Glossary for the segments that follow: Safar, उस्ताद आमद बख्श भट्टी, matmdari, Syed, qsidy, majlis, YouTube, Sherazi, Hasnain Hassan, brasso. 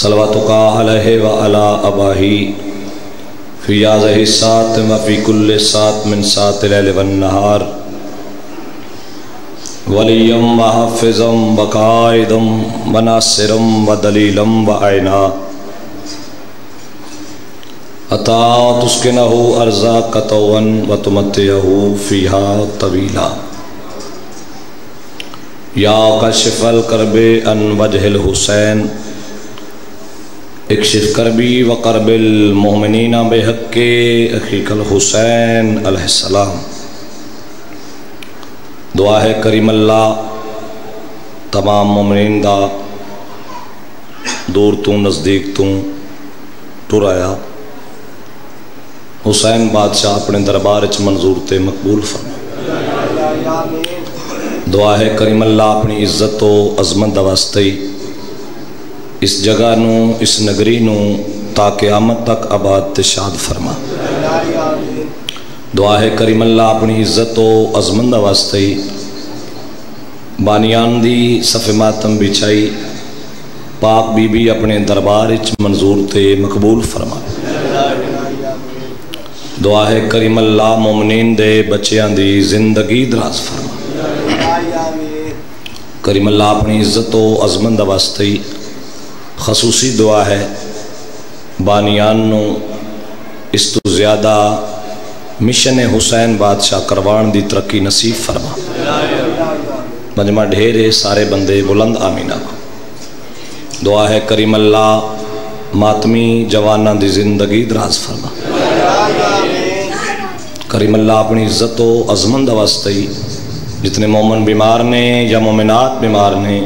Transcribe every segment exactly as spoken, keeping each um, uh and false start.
सलवातुका अलैहि व अला अबाही फ़ियाज़हि सात मफ़ी कुल्ले सात मिन सात लैल वन्नहार वलियम व हफ़िज़म व कायदम व नासिरम व दलीलम व आयना अता तुस्किनहु अर्ज़ाक तौअन व तुमत्तिअहु फ़ीहा तवीला या कशिफ़ल करबे अन वजहिल हुसैन इक्शिफ़ करबी व करबिल मोमिनीना बेहक्के अख़ीकल हुसैन अलैहिस्सलाम। दुआ है करीम अल्लाह तमाम मोमिनीन दा दूर तू नज़दीक तू टुराया हुसैन बादशाह अपने दरबार च मंजूर ते मकबूल फरमा। दुआ है करीम अल्लाह अपनी इज्जत तो अजमत वास्ते इस जगह नू इस नगरी नू ताक़यामत तक आबाद ते शाद फरमा। दुआ है करीम अल्लाह अपनी इज्जत तो अजमत वास्ते बानियान दी सफ़े मातम बिछाई पाक बीबी अपने दरबार च मंजूर ते मकबूल फरमा। दुआ है करीम अल्लाह मोमिनीन दे बच्चों की जिंदगी दराज फरमा। करीम अल्लाह अपनी इज्जत और अजमत वास्ते खसूसी दुआ है बानियान नू इस तो ज़्यादा मिशन हुसैन बादशाह करवाण दी तरक्की नसीब फरमा। मजमा ढेरे सारे बंदे बुलंद आमीना। दुआ है करीम अल्लाह मातमी जवाना दी जिंदगी दराज फरमा। करीम अल्लाह अपनी इज्जत और अजमत वास्ते जितने मोमन बीमार ने या मोमिनात बीमार ने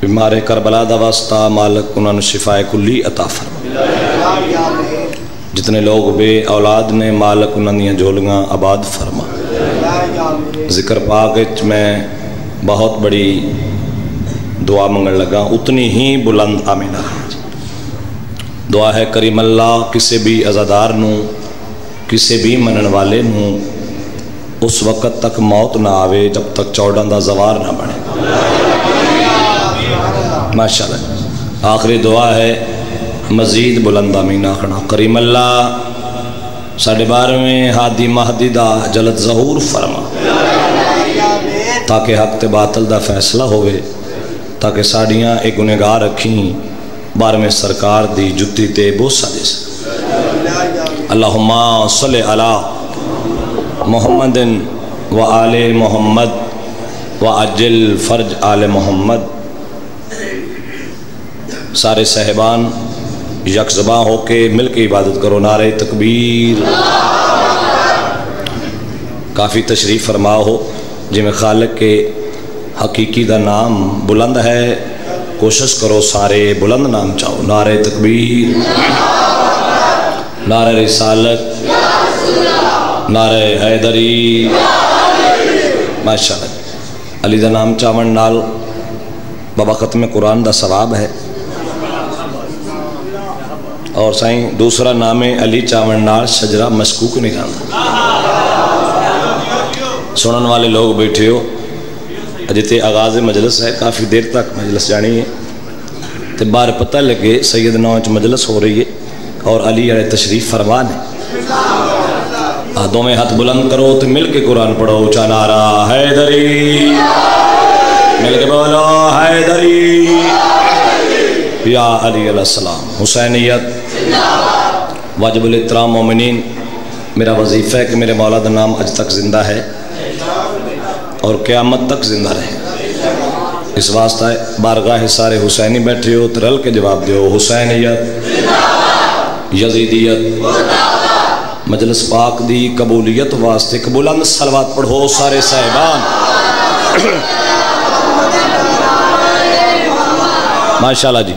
बीमारे करबला दा वास्ता मालक उन्होंने शिफाए कुल्ली अता फरमा। जितने लोग बे औलाद ने मालक उन्होंने झोलियाँ आबाद फरमा। जिक्र पाक मैं बहुत बड़ी दुआ मंगन लगा उतनी ही बुलंद आमीना। दुआ है करीम अल्लाह किसी भी अज़ादार नू किसी भी मनन वाले नू उस वक़्त तक मौत ना आवे जब तक चौड़ा दा जवार ना बने। माशाल्लाह। आखिरी दुआ है मजीद बुलंदा मीना खड़ा करीम अल्लाह साढ़े बारहवें हादी महदी दा जलद जहूर फरमा ताकि हक ते बातल दा फैसला होवे ताकि साड़ियाँ एक गुनहगार रखी बारहवें सरकार दी जुत्ती ते बोसा दे। अल्लाहुम्मा सल्ले अला मोहम्मदिन व आले मोहम्मद व अज्जिल फर्ज आले मोहम्मद। सारे साहिबान यकजबा होके मिल के इबादत करो। नारे तकबीर। काफ़ी तशरीफ़ फरमा हो जिमें खालिक के हकीकी दा नाम बुलंद है कोशिश करो सारे बुलंद नाम चाहो। नारे तकबीर, नारे रिसालत, नारे हैदरी। माशाअल्लाह। अली दा नाम चावन नाल बाबा खत्मे कुरान दा सवाब है और साईं दूसरा नाम है अली चावन नाल शजरा मशकूक नहीं जाता। सुनने वाले लोग बैठे हो जिते आगाज़ मजलिस है काफ़ी देर तक मजलिस जानी है तो बार पता लगे सैयद नाच मजलिस हो रही है और अली अरे तशरीफ़ फरमान है। दोवें हाथ बुलंद करो तो मिल के कुरान पढ़ो। ऊँचा नारा हैदरी, मिल के बोलो हैदरी या अली अलैहिस्सलाम। हुसैनियत वाजिबुल इतराम। मोमिनीन मेरा वजीफ़ा है कि मेरे मौला का नाम आज तक ज़िंदा है और क़यामत तक ज़िंदा रहे। इस वास्ता बारगाह सारे हुसैनी बैठे हो तो रल के जवाब दो हुसैनियत यज़ीदियत। मजलिस पाक दी कबूलियत वास्ते कबूलन सलवात पढ़ो सारे साहिबान। माशाल्लाह जी।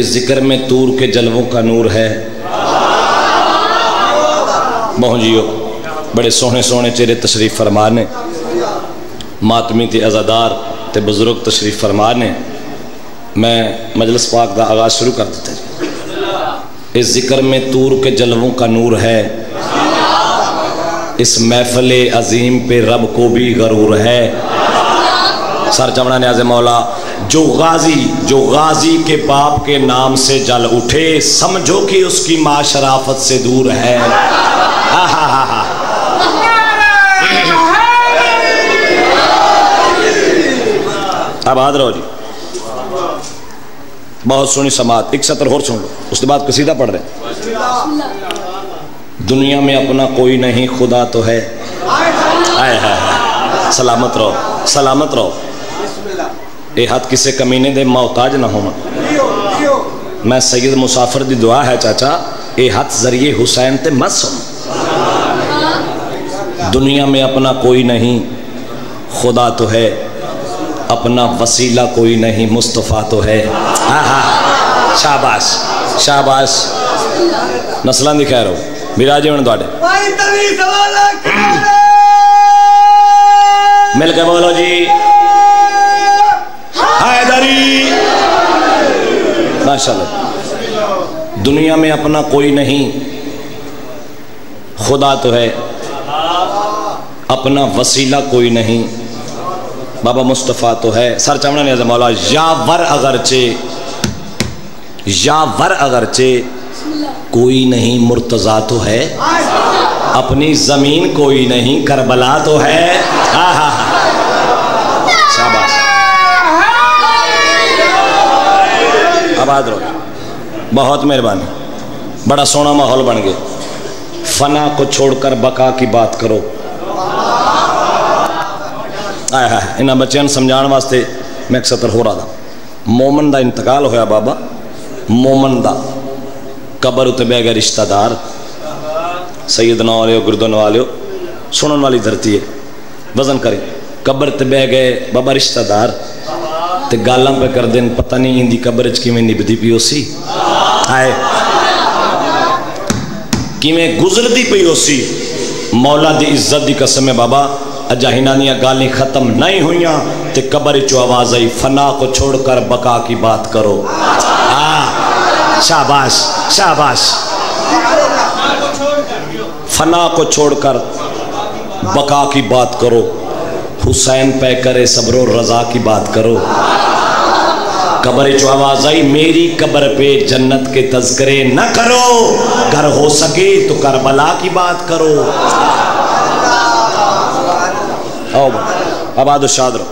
इस जिक्र में तूर के जलवों का नूर है। मोहजियो बड़े सोहने सोहने चेहरे तशरीफ़ फरमाने मातमी ते अज़ादार ते बुजुर्ग तशरीफ़ फरमाने। मैं मजलिस पाक दा आगाज़ शुरू कर दित्ता। इस जिक्र में तूर के जलवों का नूर है। इस महफिल अजीम पे रब को भी गरूर है। सर चमड़ा न्याज़े मौला जो गाजी जो गाजी के बाप के नाम से जल उठे, समझो कि उसकी माँ शराफत से दूर है। हा हा हा हा। अब आदर हो जी, बहुत सोनी समात। एक सतर और सुन लो, उसके बाद कसीदा पढ़ रहे। दुनिया में अपना कोई नहीं, खुदा तो है। आए हाय, सलामत रहो, सलामत रहो। ये हाथ किसे कमीने दे मोहताज ना होना। मैं सैयद मुसाफिर दी दुआ है चाचा, ये हाथ जरिए हुसैन ते मत सुन। दुनिया में अपना कोई नहीं, खुदा तो है। अपना वसीला कोई नहीं, मुस्तफ़ा तो है। आहा, शाबाश शाबाश। नस्लां दी खैर हो, विराजे होने तुहाडे। मिलके बोलो जी हैदरी, माशाल्लाह। दुनिया में अपना कोई नहीं, खुदा तो है। अपना वसीला कोई नहीं, बाबा मुस्तफ़ा तो है। सर चावड़ा ने मौला या वर अगरचे, या वर अगरचे कोई नहीं, मुर्तज़ा तो है। अपनी ज़मीन कोई नहीं, करबला तो है। हा हा हा, शाबाश। आबाद रहो, बहुत मेहरबानी। बड़ा सोना माहौल बन गया। फना को छोड़कर बका की बात करो। आया है इन्होंने बच्चों समझाने वास्ते मैं एक सत्र हो रहा था। मोमन का इंतकाल होया बाबा, मोमन का कबर उत्ते बह गया रिश्तेदार। सैयद ना वाले गुरदन वाले, सुनने वाली धरती है, वजन करे। कबर ते बह गए बाबा रिश्तेदार, ते गालां पे कर देन, पता नहीं इनकी कबर च किवें निभदी पई होसी। हाय, किवें गुजरदी पई होसी। मौला दी इज्जत दी कसम है बाबा, अजा इन्हां दीयां गालां खत्म नहीं हुईयां ते कबर चो आवाज आई, फना को छोड़कर बका की बात करो। हां, शाबाश शाबाश। फना को छोड़कर बका की बात करो, हुसैन पे करे सब्रो रजा की बात करो। कबर चो आवाज आई, मेरी कबर पे जन्नत के तस्करे न करो, घर हो सके तो करबला की बात करो। आओ आबाद शाद रहो।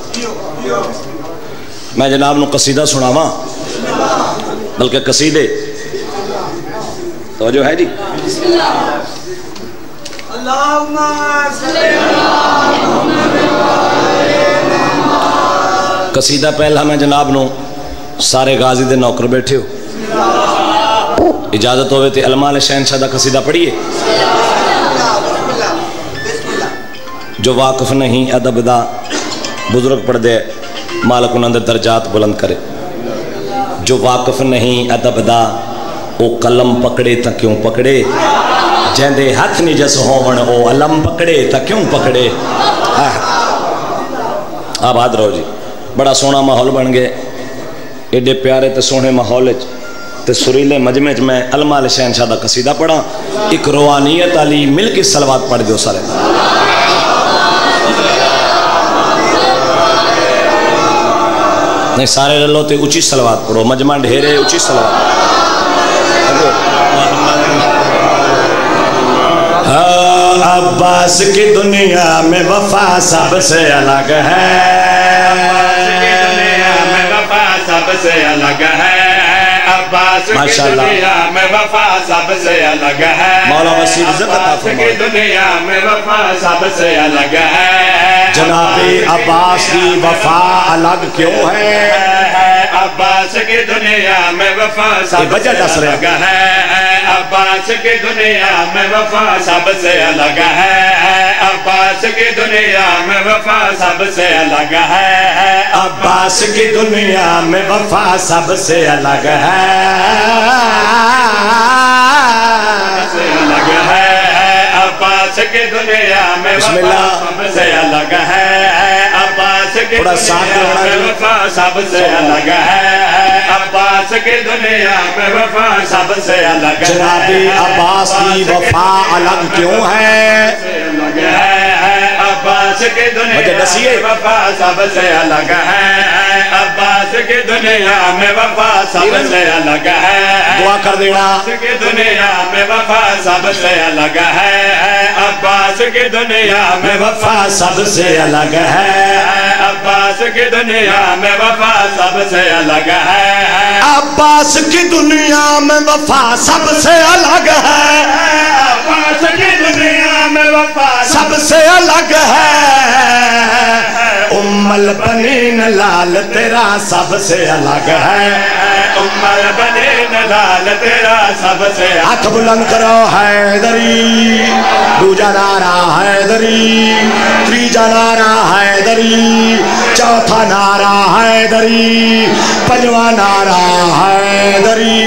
मैं जनाब नू कसीदा सुनावा, बल्कि कसीदे तो जो है जी। कसीदा पहला मैं जनाब नो, सारे गाजी दे नौकर बैठे हो, इजाजत होवे ते अलमा ले शहनशाह दा कसीदा पढ़िए। जो वाकफ नहीं अदब दा बुजुर्ग पढ़ दे, मालक उन्हां दे दर्जात बुलंद करे। जो वाकफ नहीं अदब दा, वो कलम पकड़े तो क्यों पकड़े। जैंदे हथ नहीं जस होवन, वो अलम पकड़े तो क्यों पकड़े। आबाद रहो जी, बड़ा सोहना माहौल बन गया। एडे प्यारे तो सोहने माहौल ते सुरीले मजमे च मैं अलमा अल शहनशाह दा कसीदा पढ़ा। एक रोहानियत आली मिल के सलवात पढ़ दो सारे। नहीं सारे रलो तो उची सलवात पढ़ो, मजमा ढेरे उची सलवात। अब्बास की दुनिया में वफा सबसे अलग है, सबसे अलग है। अब्बास की दुनिया में वफा सबसे अलग है। अब्बास की दुनिया में वफा सबसे अलग है। जनाबे अब्बास की वफा अलग क्यों है। अब्बास की दुनिया में वफा सबसे अलग है। अब्बास की दुनिया में वफा सबसे अलग है। अब्बास की दुनिया में वफा सबसे अलग है। अब्बास की दुनिया में वफा सबसे अलग है। सबसे अलग है। अब्बास की दुनिया में वफा सबसे अलग है। अब्बास की दुनिया में वफा सबसे अलग है। अब्बास की दुनिया में वफा सबसे अलग है। जनाबे अब्बास की वफा अलग क्यों है। अब्बास की दुनिया में वफा सबसे अलग है। अब्बास की दुनिया में वफा सबसे अलग है, दुआ कर देना की दुनिया में वफा सबसे अलग है, अब्बास की दुनिया में वफा सबसे अलग है, अब्बास की दुनिया में वफा सबसे अलग है, अब्बास की दुनिया में वफा सबसे अलग है, अब्बास की दुनिया में वफा सबसे अलग है, उम्मल बनीन लाल तेरा सबसे अलग है, उम्मल बनीन लाल तेरा सबसे, हाथ बुलंद करो हैदरी, दूजा नारा हैदरी, तीजा नारा हैदरी, चौथा नारा हैदरी, पंजवा नारा हैदरी,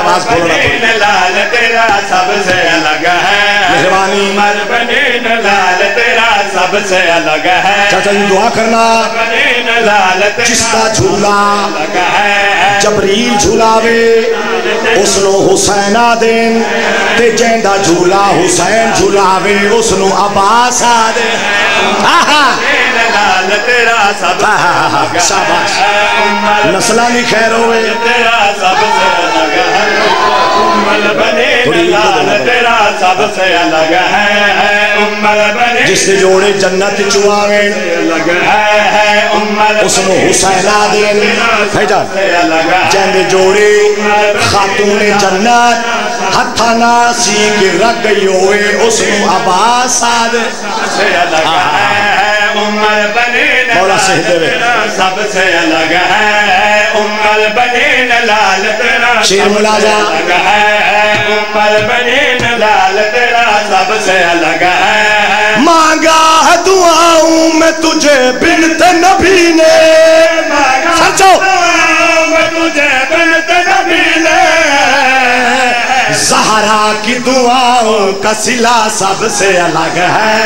आवाज बने लाल तेरा सबसे अलग है, मेहरबानी मर बने लाल तेरा सबसे अलग है, चाचा जी दुआ करना बने लाल जिसका झूला जबरील झूलावे उसनों हुसैना देन ते जेंदा झूला हुसैन झूलावे उसनों अब्बास आ दे, लाल तेरा सबसे शाबाश, नस्ला नहीं खैर होवे तेरा सबसे अलग है, उम्मल बने लाल तेरा सबसे अलग है, उम्मल बने जिसने जोड़े जन्नत चुआवे अलग है, उम्मल उसने हुसैना देन फैजा जेंदे जोड़े खातून जन्नत हथा नासी की रख गई होए उसने अब्बास आद सबसे अलग है, उम्मल बने सबसे अलग है, उम्मल बने लाल तेरा अलग है, उम्मल बने लाल तेरा सबसे अलग है, मांगा है दुआओं में तुझे बिनते नबी ने, सचो में तुझे बिनते नबी ने, ज़हरा की दुआओं का सिला सबसे अलग है,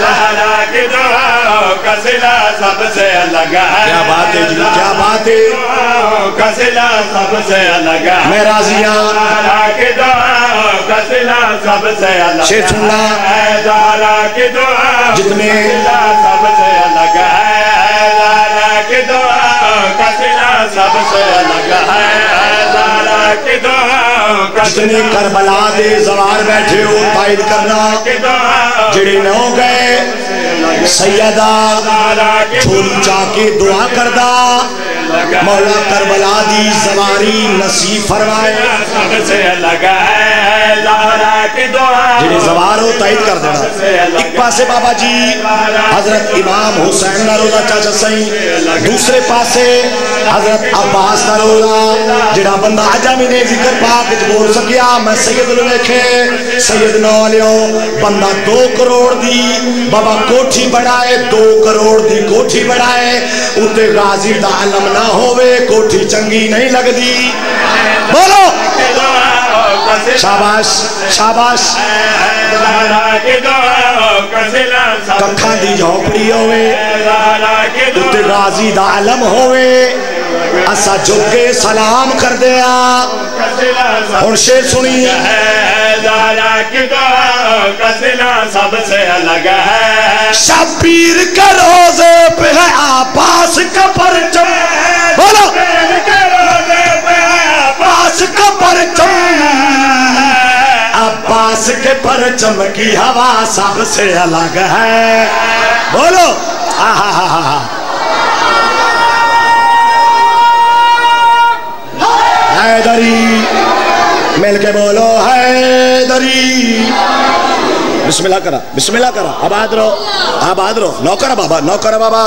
ज़हरा की दुआओं का सिला सबसे अलग है, क्या बात है जी, क्या बात है, दुआओं का सिला सबसे अलग है, मैं राज़िया, ज़हरा की दुआओं का सिला सबसे अलग है, शेर सुनना, ज़हरा की दुआओं जितने सबसे अलग है, ज़हरा की दुआओं का सिला सबसे अलग है, ज़हरा की दुआ जितने करबला दे जवार बैठे हो ताइद करना, जिड़े न हो गए सैयदा छोरी जाके दुआ करदा, मौला करबला दी सवारी नसीब फरमाए सबसे अलग है, ज़हरा की दुआ जिन्हें सवार हो तईद कर देना, एक पासे बाबा जी हजरत इमाम हुसैन ना रोजा चाचा सही, दूसरे पासे हजरत अब्बास ना रोजा, जिड़ा बंदा अजामी ने जिक्र पाक बोल सकिया मैं सैयद नु देखे सैयद ना लियो, बंदा दो करोड़ दी बाबा कोठी बनाए, दो करोड़ दी कोठी बनाए उत्ते गाजी दा अलम ना होवे कोठी चंगी नहीं लगती, बोलो शाबाश शाबाश, कखा दी झोपड़ी होवे उत्ते गाजी दा अलम होवे, असा झुके सलाम कर दिया, और शेर सुनी है, ज़हरा की दुआओं का सिला सबसे अलग है, शबीर के रोजे पे है अब्बास का परचम, बोलो शबीर के रोजे पे है अब्बास का परचम, अब्बास के परचम की हवा सबसे अलग है, बोलो आहा हा हा हा, हैदरी मिलके बोलो हैदरी, बिस्मिल्लाह करा बिस्मिल्लाह करा, आबाद रहो आबाद रहो, नौकर बाबा नौकर बाबा,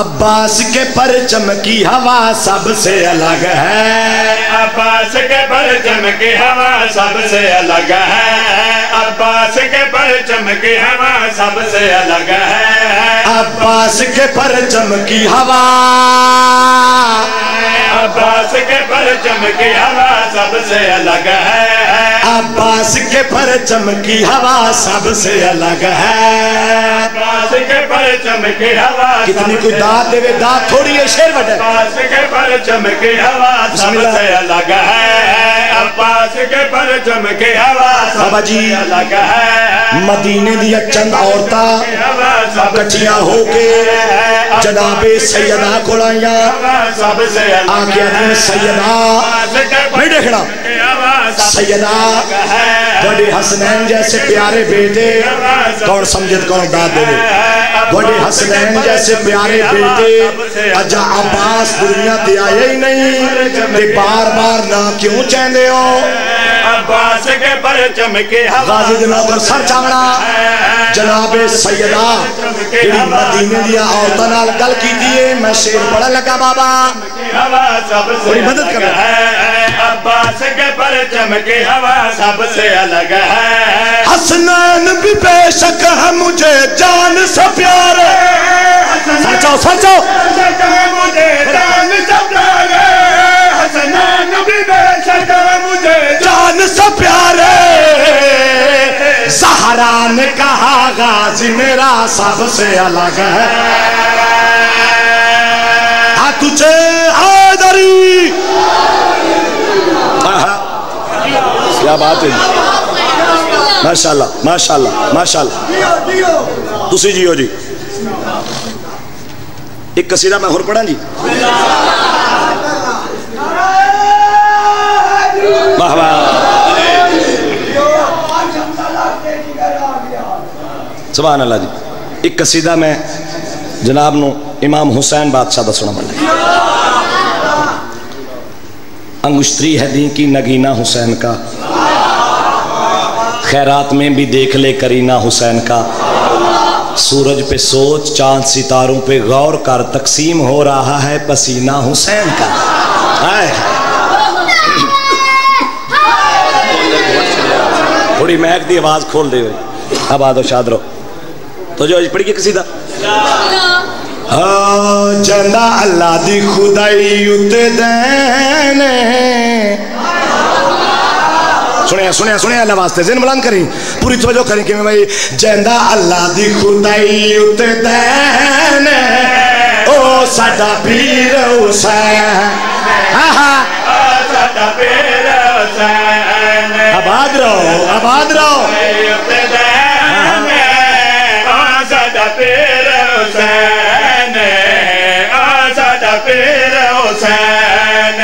अब्बास के परचम की हवा सबसे अलग है, अब्बास के परचम की हवा सबसे अलग है, अब्बास के परचम की हवा सबसे अलग है, अब्बास के परचम की हवा, अब्बास के परचम की हवा सबसे अलग है, अब्बास के परचम की हवा सबसे अलग है, अब्बास के परचम की हवा कितनी कोई दात देवे दात थोड़ी है, शेर बटे अब्बास के परचम की हवा सबसे अलग है, अब्बास अब्बास के परचम के हवा बाबा जी अलग है। मदीने दिया चंद औरता कचिया होके जनाबे सैयदा को लाइया आके सैयदा नहीं देखना सैयदा बड़े हसनैन जैसे प्यारे बेटे कौन समझत कौन दाद दे बड़े हसनैन जैसे प्यारे बेटे अजा अब्बास दुनिया ते आया ही नहीं बार बार ना क्यों चाहते हो अब्बास के परचम के गाजी जनाब पर सर चांगड़ा जनाबे सैयदा मदीने दिया औरतों नाल गल कीती है मैं शेर बड़ा लगा बाबा बड़ी मदद कर अब्बास के परचम के हवा सबसे अलग है। हसनैन भी बेशक है मुझे जान से प्यार सोचो सोचो मुझे जान से प्यार हसनैन भी बेशक है मुझे जान से प्यार सहारा ने कहा गाजी मेरा सबसे अलग है। हा तुझे आदरी क्या बात है माशाल्लाह माशाल्लाह माशाल्लाह तुसी जियो जी एक कसीदा मैं होर पढ़ा जी वाह वाह सुभान अल्लाह जी एक कसीदा मैं जनाब नू इमाम हुसैन बादशाह दा सुना वाला अंगुश्तरी है दी की नगीना हुसैन का खैरात में भी देख ले करीना हुसैन का सूरज पे सोच चांद सितारों पे गौर कर तकसीम हो रहा है पसीना हुसैन का थोड़ी महक दी आवाज खोल दे अब आदो शाद रहो तो जो पढ़ी के किसी दा जंदा अल्लाह दी खुदाई उते देने सुनिया सुनिया सुनिया अल्लाह वास्ते जिन बुलंद करी पूरी तवज्जो करी कि भाई जेंदा अल्लाह दी खुदाई उते दैन ओ साडा पीर हुसैन हा हा ओ साडा पीर हुसैन आबाद रहो आबाद रहो उते दैन ओ साडा पीर हुसैन ओ साडा पीर हुसैन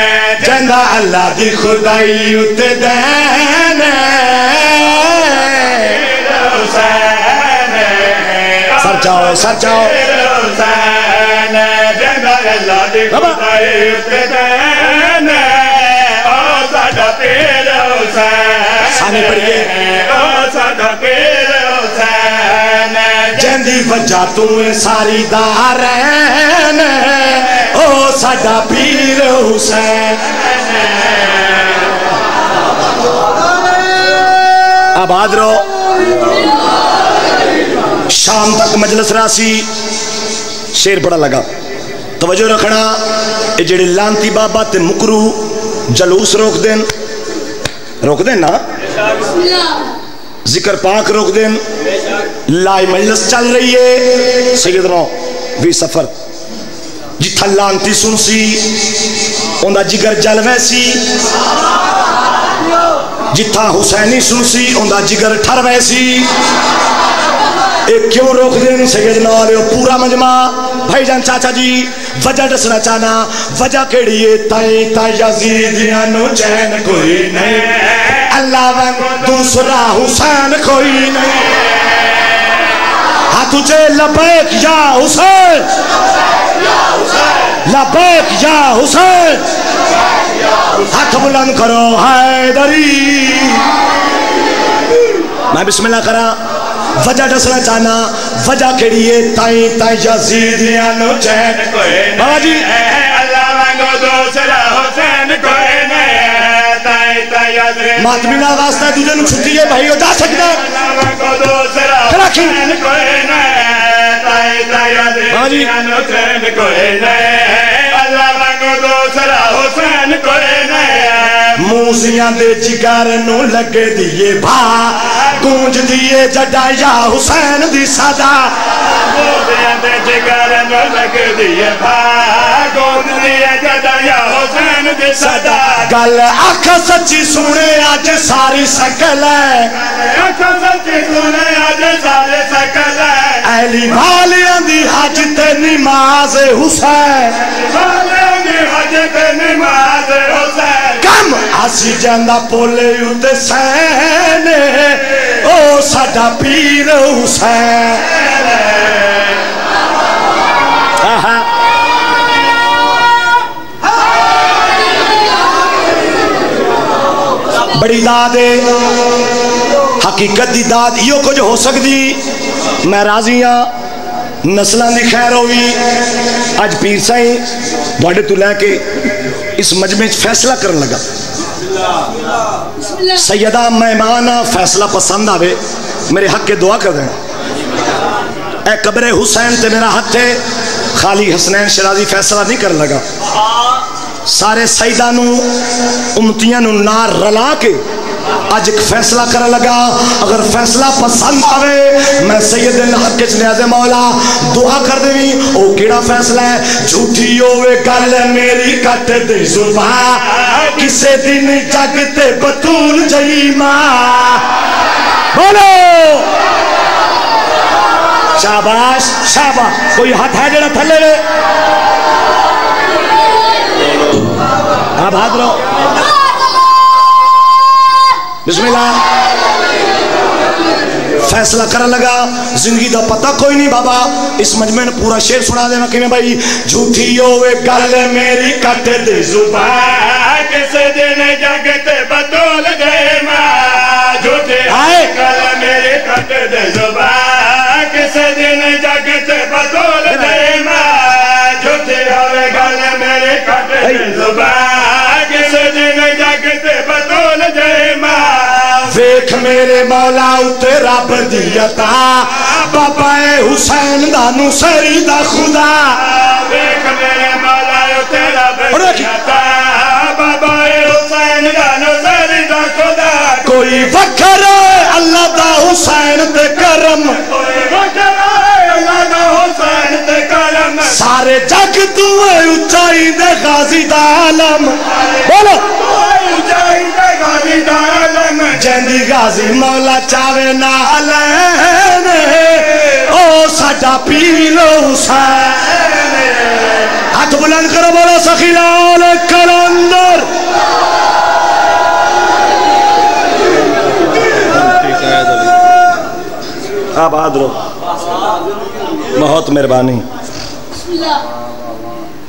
जेंदा अल्लाह दी खुदाई उते दैन सर जाओ सर जाओ सामने पढ़िए जंदी वजह तू सारी दारैन ओ साडा पीर हुसैन आबाद रहो। शाम तक मजलिस रासी शेर बड़ा लगा तवज्जो रखना ये जेड़े लांती बाबा ते मुकरू जलूस रोक देन रोक देन ना जिक्र पाक रोक देन लाई मजलिस चल रही है सैयदना भी सफर जिथा लांती सुनसी उनका जिगर जलवे सी जिथा हुसैनी सुनसी उनका जिगर ठर वैसी क्यों रोक दें सैयदना पूरा मजमा भाईजान चाचा जी वजह दसना चाहना वजह केड़ी है ताई ताजीदियां नु चैन कोई नहीं अल्लाह वांगू दूसरा हुसैन कोई नहीं हाथ तुझे लबैक या हुसैन लबैक या हुसैन हाथ बुलंद करो हैदरी मैं बिस्मिल्लाह करा वजह दसना चाहना वजह केड़ी है ताई ताई यजीदियां नु चैन कोई नहीं बाबा जी अल्लाह वांगू दूसरा हुसैन कोई नहीं ताई ताई यजीदियां मातमिना वास्ता दूजे नु छुट्टी है भाई जा सकदा अल्लाह वांगू दूसरा हुसैन कोई नहीं ताई ताई यजीदियां नु चैन कोई नहीं अल्लाह वांगू दूसरा हुसैन कोई मूसियां दे जिगर नू लगे दिए भा गूंज दिए जडाया हुसैन दी सदा मूसियां दे जिगर नू लगे दिए भा गूंज दिए जडाया हुसैन नैन दे सदा गल आख सच्ची सुने अज सारी सकल है आख सच्ची सुने अज सारी सकल है अहली वालियां दी हज ते नमाज हुसैन वालियां दी हज ते नमाज हुसैन कम आसी जांदा पोले उते सैन ओ साडा पीर हुसैन। बड़ी दाद हकीकत की दाद इो कुछ हो सकती। मैं राजी हाँ नस्लों की खैर होगी। अज पीर साई बड़े तो लैके इस मजमे फैसला कर लगा। सैयदा मेहमान फैसला पसंद आवे मेरे हक के दुआ कर दें। ए कब्रे हुसैन ते मेरा हक है खाली हसनैन शराजी फैसला नहीं कर लगा। सारे सईदा नू उम्मतियां नू नार रला के आज एक फैसला कर लगा। अगर फैसला पसंद आवे मैं सैयद के नियाज़े मौला दुआ कर देवी। ओ केड़ा फैसला है झूठी होवे गल मेरी कट दे जुबान किसे दिन जग ते बतूल जई मां बोलो शाबाश शाबाश। कोई हाथ है जेड़ा थले वे भाग लो बिस्मिल्लाह। फैसला कर लगा जिंदगी का पता कोई नहीं बाबा। इस मजमे ने पूरा शेर सुना देना कि भाई झूठी होवे गल मेरी कट दे जुबान किसे दिन जग ते बतूल जई मां झूठी होवे गल मेरी कट दे जुबान किसे दिन जग ते बतूल जई मां झूठी होवे गल मेरी कट दे जुबान देख मेरे मौला उते रब दी अता बाबा ए हुसैन दा नूसरी दा खुदा देख मेरे मौला उते रब दी अता बाबा ए हुसैन दा नूसरी दा खुदा। कोई फखर अल्लाह दा हुसैन ते करम कोई फखर अल्लाह दा हुसैन ते करम सारे जग तू ऊंचाई दे गाजी दा आलम बोलो ऊंचाई दे गाजी दा जैंदी गाजी मौला चावे ना लेने ओ साडा पीर हुसैन। हाथ बुलंद करो बोलो सखी लाल कलंदर आबाद रहो। बहुत मेहरबानी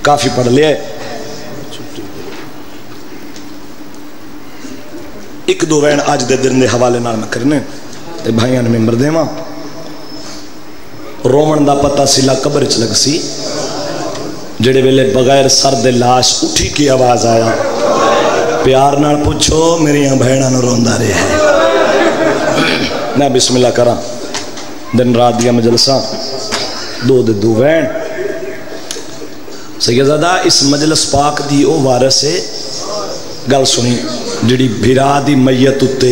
काफी पढ़ लिया। एक दो वैन अज के दिन के हवाले नाल मैं करने ते भाइयों ने मिम्बर देव। रोवन का पता सिला कबर च लग सी जेड़े वेले बगैर सर दे लाश उठी की आवाज आया प्यार नाल पुछो मेरिया भैनों नूं रोंदा रहा है। मैं बिस्मिल्लाह करा दिन रात दियां मजलसा दो दे दो वैन सैयदज़ादा इस मजलस पाक दी ओ वारस है गल सुनी जिड़ी भिरा दी मैयत उत्ते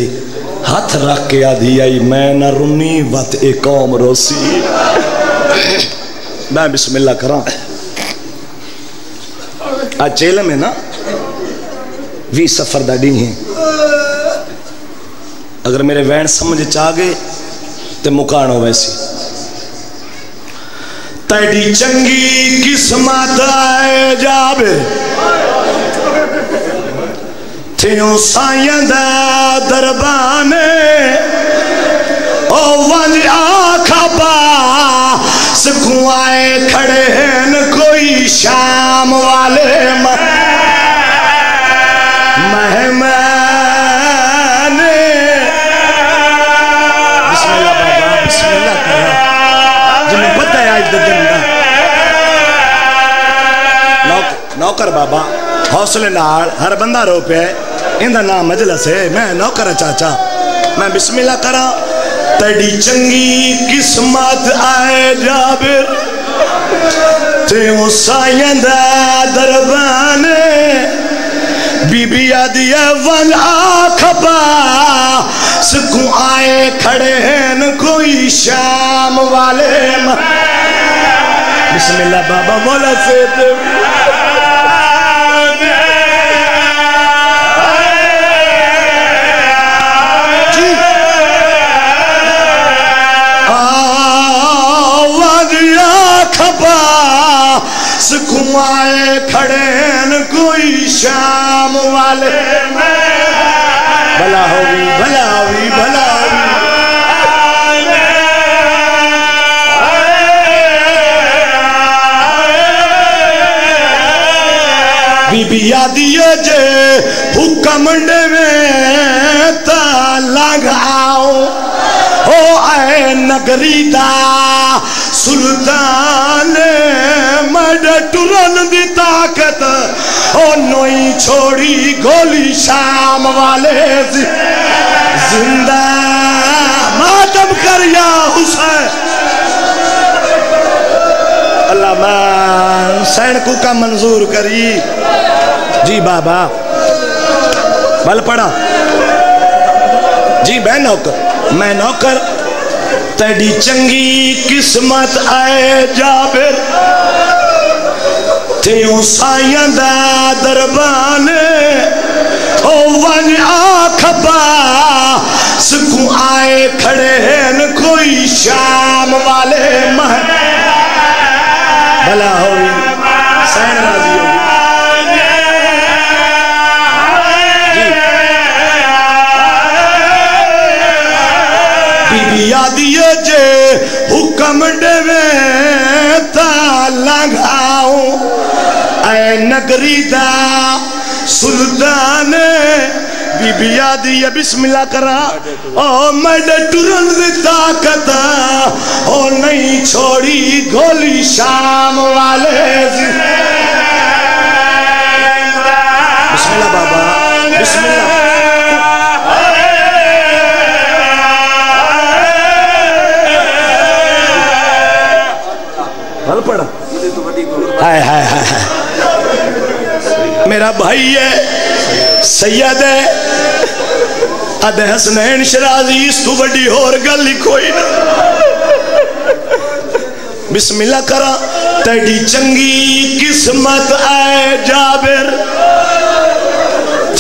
हथ रख के आधी आई मैं न रुनी वत ए कौम रोसी। मैं बिस्मिल्लाह करा आ चेल में ना वी सफर दा डी है। अगर मेरे वैन समझ चा गए तो मुकान हो वैसी तेरी चंगी किस्मत आए जावे थियो साइयां दा दरबाने ओ वंज आखा पा सुखुआए खड़े हैं कोई शाम वाले मेहमान। बिस्मिल्लाह बाबा बिस्मिल्लाह करो जिन्हें पता है आज दिन का नौकर बाबा हौसले नाल हर बंदा रो पे इंदा नाम मजलस है मैं नौकर चाचा। मैं बिस्मिल्लाह करा तेरी चंगी किस्मत आए जावे तेओ साईं दा दरबाने बीबी आदि वल आखबा सुकू आए खड़े हैं कोई शाम वाले। बिस्मिल्लाह बाबा बोला से खड़े न कोई शाम वाले में भला होगी भला होगी भला बीबी आदियो जे हुक्म देवे ता लगाओ हो आए नगरी दा सुल्तान मड टुरन दी ताकत ओ नोई छोड़ी गोली शाम वाले जिंदा मातम कर या हुसैन अल्लामा हुसैन को का मंजूर करी जी बाबा बल पड़ा जी मैं नौकर मैं नौकर तेरी चंगी किस्मत आए जाबिर तेऊ साया दा दरबान ओ वन आख पास को आए खड़े हैं कोई शाम वाले मह भला होगी हुसैन राजी यादियो जे हुक्म देवे ता लगाओ ऐ नगरी दा सुल्तान बीबी यादिया बिस्मिल्लाह करा ओ मड टुरन दी ताकत ओ नहीं छोड़ी गोली शाम वाले बिस्मिल्लाह बाबा बिस्मिल्लाह पड़ा हाय हाय हाय मेरा भाई है सैयद है अद हसनैन शराजी इस तू बड़ी होर गल कोई ना बिस्मिल्लाह करा तेरी चंगी किस्मत आए जाबिर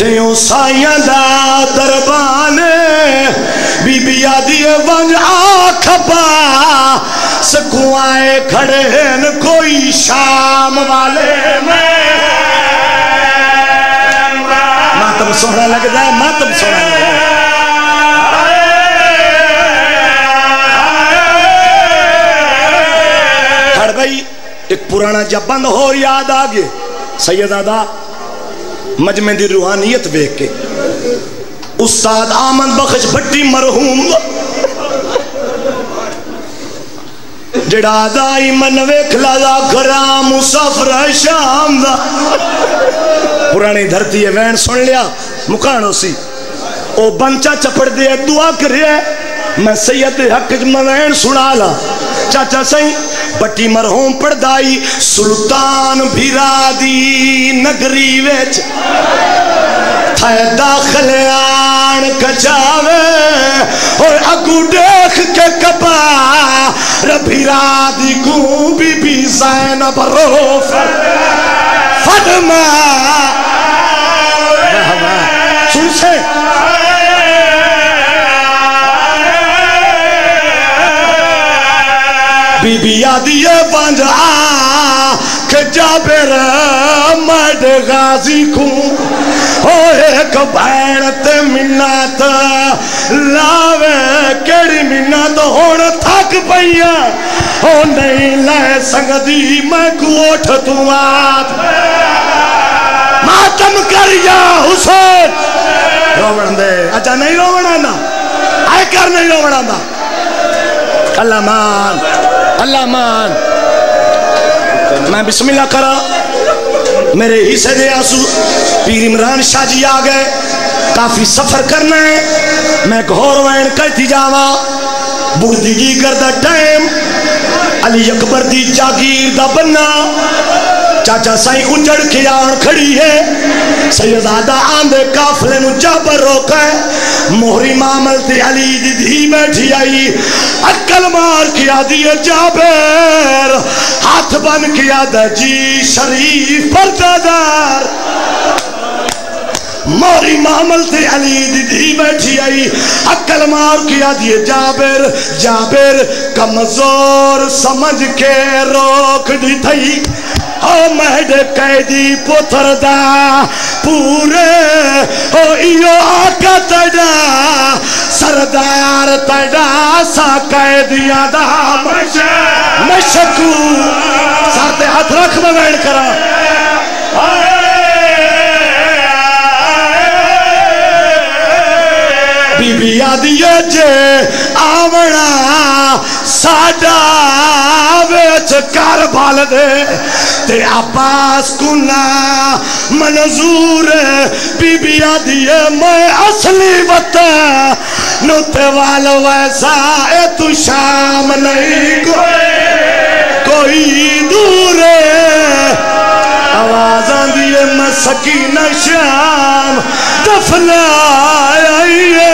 ज्यों साया दा दरबान बीबी आदि वंज आख पा सकुआए खड़े हैं कोई शाम वाले में मातम सोहरा लगता है मातम सोहरा लगता है खड़ भाई एक पुराना जबंद हो याद आ गए सैयदादा मजमे दी रूहानियत वेख के उस्ताद आमद बख्श भट्टी मरहूम जड़ा दाई मन वेखला दा ग्राम मुसाफर शाम दा पुरानी धरती है वैन सुन लिया मुकानो सी ओ बंचा चपड़ दे दुआ करे मैं सैयद हक मवैन सुना ला चाचा सही बटी मरहूम पड़दाई सुल्तान भिरादी नगरी विच थाए दाखल आन कचावे और अगू देख के कपा रभिरादी को बीबी ज़ैनब रो फरमा सुन से बीबी आदिए बंजा के जाबिर मड गाजी को ओ एक भैन ते मिन्नत लावे केड़ी मिन्नत होण थक पईया ओ नहीं ले सकदी मैं कोठ तू आप मातम कर या हुसैन रोवण दे अच्छा नहीं रोवना ना आए कर नहीं रोवना ना अल्लाह मान अल्लाह मान मैं बिस्मिल्लाह करा मेरे हिस्से दे आंसू पीर इमरान शाह जी आ गए काफी सफर करना है मैं घोर वैन करती जावा बुर्दगी करदा टाइम अली अकबर दी जागीर दा बनना चाचा साई उजड़ के आन खड़ी है सैयदादा आंदे काफले नु जाबर रोका है मोहरी मामल ते अली दी धी बैठी आई अक्ल मार के आदि जाबर हाथ बन के आदा जी शरीफ परदादार मोहरी मामल ते अली दी धी बैठी आई अक्ल मार के आदि जाबर जाबर कमजोर समझ के रोक दी थई महड कैदी पुत्रदा पूरे ओ इयो आका तड़ा सरदार तड़ा सा कैदिया दा मशकू सर ते हाथ रख में बैठ करा बीबी आदि जे आवना साडा विच कर बल दे ते आपास कुना मंजूर बीबी आदि मैं असली वता नुते वाल वैसा ए तू शाम नहीं कोई कोई दूर आवाज आंदी मैं सकीना शाम दफना आई